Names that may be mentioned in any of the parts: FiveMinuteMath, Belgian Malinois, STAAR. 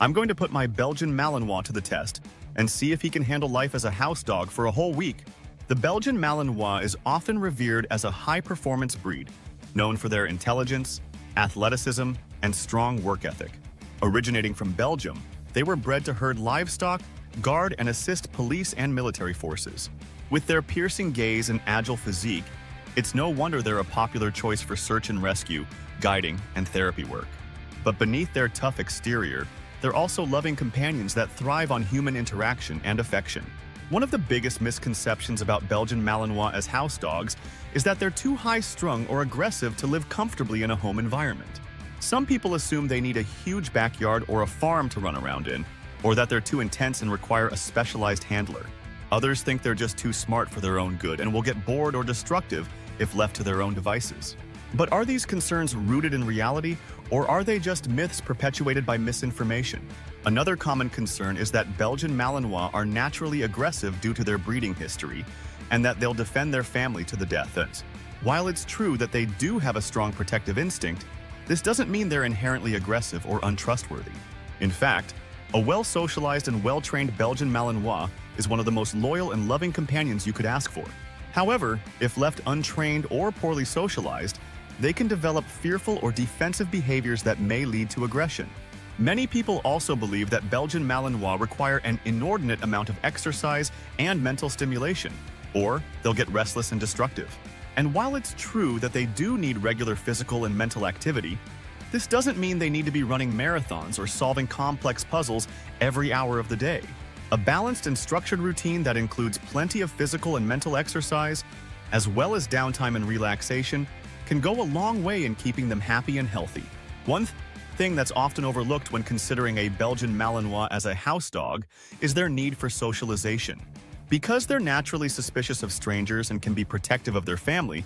I'm going to put my Belgian Malinois to the test and see if he can handle life as a house dog for a whole week. The Belgian Malinois is often revered as a high-performance breed, known for their intelligence, athleticism, and strong work ethic. Originating from Belgium, they were bred to herd livestock, guard and assist police and military forces. With their piercing gaze and agile physique, it's no wonder they're a popular choice for search and rescue, guiding, and therapy work. But beneath their tough exterior, they're also loving companions that thrive on human interaction and affection. One of the biggest misconceptions about Belgian Malinois as house dogs is that they're too high-strung or aggressive to live comfortably in a home environment. Some people assume they need a huge backyard or a farm to run around in, or that they're too intense and require a specialized handler. Others think they're just too smart for their own good and will get bored or destructive if left to their own devices. But are these concerns rooted in reality, or are they just myths perpetuated by misinformation? Another common concern is that Belgian Malinois are naturally aggressive due to their breeding history, and that they'll defend their family to the death. While it's true that they do have a strong protective instinct, this doesn't mean they're inherently aggressive or untrustworthy. In fact, a well-socialized and well-trained Belgian Malinois is one of the most loyal and loving companions you could ask for. However, if left untrained or poorly socialized, they can develop fearful or defensive behaviors that may lead to aggression. Many people also believe that Belgian Malinois require an inordinate amount of exercise and mental stimulation, or they'll get restless and destructive. And while it's true that they do need regular physical and mental activity, this doesn't mean they need to be running marathons or solving complex puzzles every hour of the day. A balanced and structured routine that includes plenty of physical and mental exercise, as well as downtime and relaxation, can go a long way in keeping them happy and healthy. One thing that's often overlooked when considering a Belgian Malinois as a house dog is their need for socialization. Because they're naturally suspicious of strangers and can be protective of their family,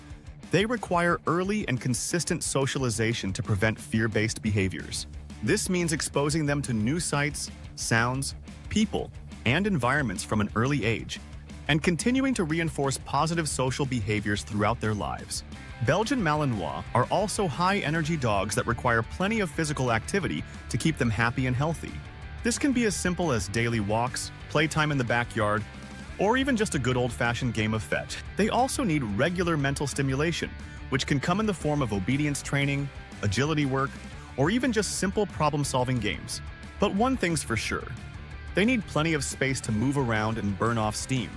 they require early and consistent socialization to prevent fear-based behaviors. This means exposing them to new sights, sounds, people, and environments from an early age, and continuing to reinforce positive social behaviors throughout their lives. Belgian Malinois are also high-energy dogs that require plenty of physical activity to keep them happy and healthy. This can be as simple as daily walks, playtime in the backyard, or even just a good old-fashioned game of fetch. They also need regular mental stimulation, which can come in the form of obedience training, agility work, or even just simple problem-solving games. But one thing's for sure, they need plenty of space to move around and burn off steam.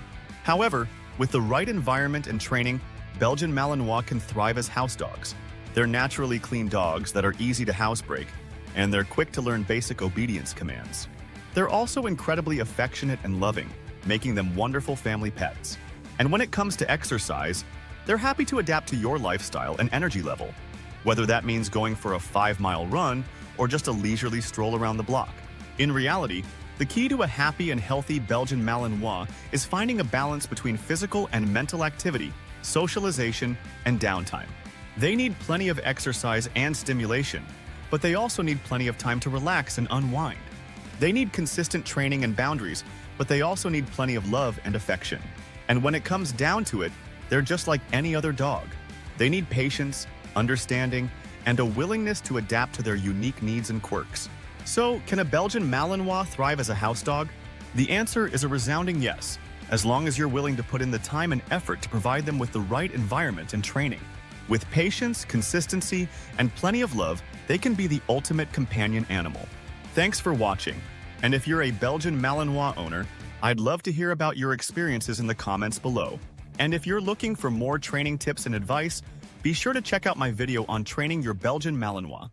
However, with the right environment and training, Belgian Malinois can thrive as house dogs. They're naturally clean dogs that are easy to housebreak, and they're quick to learn basic obedience commands. They're also incredibly affectionate and loving, making them wonderful family pets. And when it comes to exercise, they're happy to adapt to your lifestyle and energy level, whether that means going for a 5-mile run or just a leisurely stroll around the block. In reality, the key to a happy and healthy Belgian Malinois is finding a balance between physical and mental activity, socialization, and downtime. They need plenty of exercise and stimulation, but they also need plenty of time to relax and unwind. They need consistent training and boundaries, but they also need plenty of love and affection. And when it comes down to it, they're just like any other dog. They need patience, understanding, and a willingness to adapt to their unique needs and quirks. So, can a Belgian Malinois thrive as a house dog? The answer is a resounding yes, as long as you're willing to put in the time and effort to provide them with the right environment and training. With patience, consistency, and plenty of love, they can be the ultimate companion animal. Thanks for watching. And if you're a Belgian Malinois owner, I'd love to hear about your experiences in the comments below. And if you're looking for more training tips and advice, be sure to check out my video on training your Belgian Malinois.